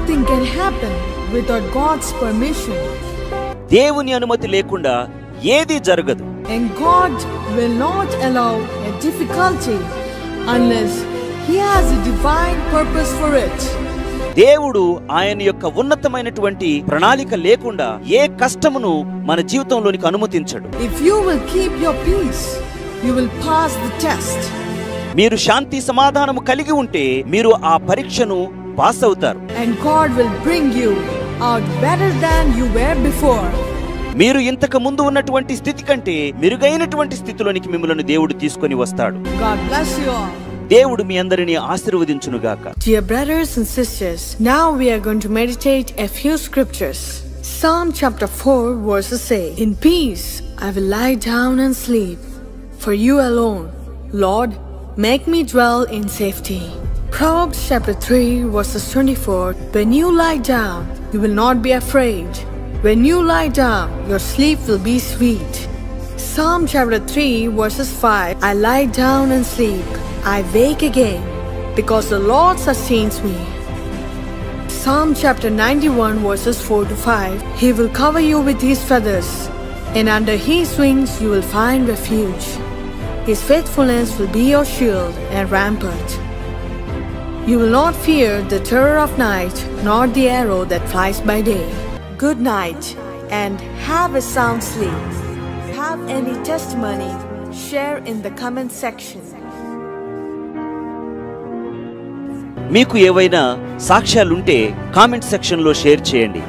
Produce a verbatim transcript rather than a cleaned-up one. nothing can happen without God's permission. దేవుని అనుమతి లేకుండా ఏది జరగదు. And God will not allow a difficulty unless He has a divine purpose for it. దేవుడు ఆయన యొక్క ఉన్నతమైనటువంటి ప్రణాళిక లేకుండా ఏ కష్టమును మన జీవితంలోనికి అనుమతించడు. If you will keep your peace, you will pass the test. మీరు శాంతి సమాధానము కలిగి ఉంటే మీరు ఆ పరీక్షను పాస్ అవుతారు. And God will bring you out better than you were before. మీరు ఇంతకు ముందు ఉన్నటువంటి స్థితి కంటే మెరుగైనటువంటి స్థితిలోనికి మిమ్మల్ని దేవుడు తీసుకొని వస్తాడు. God bless you all. దేవుడు మీ అందరిని ఆశీర్వదించును గాక. Dear brothers and sisters, now we are going to meditate a few scriptures. Psalm chapter four verses eight. In peace I will lie down and sleep, for you alone, Lord, make me dwell in safety. Proverbs chapter three verses twenty-four. When you lie down, you will not be afraid. When you lie down, your sleep will be sweet. Psalm chapter three verses five. I lie down and sleep. I wake again, because the Lord sustains me. Psalm chapter ninety-one verses four to five. He will cover you with His feathers, and under His wings you will find refuge. His faithfulness will be your shield and rampart. You will not fear the terror of night, nor the arrow that flies by day. Good night, and have a sound sleep. Have any testimony? Share in the comment section. మీకు ఏవైనా సాక్ష్యాలుంటే comment సెక్షన్లో share చేయండి.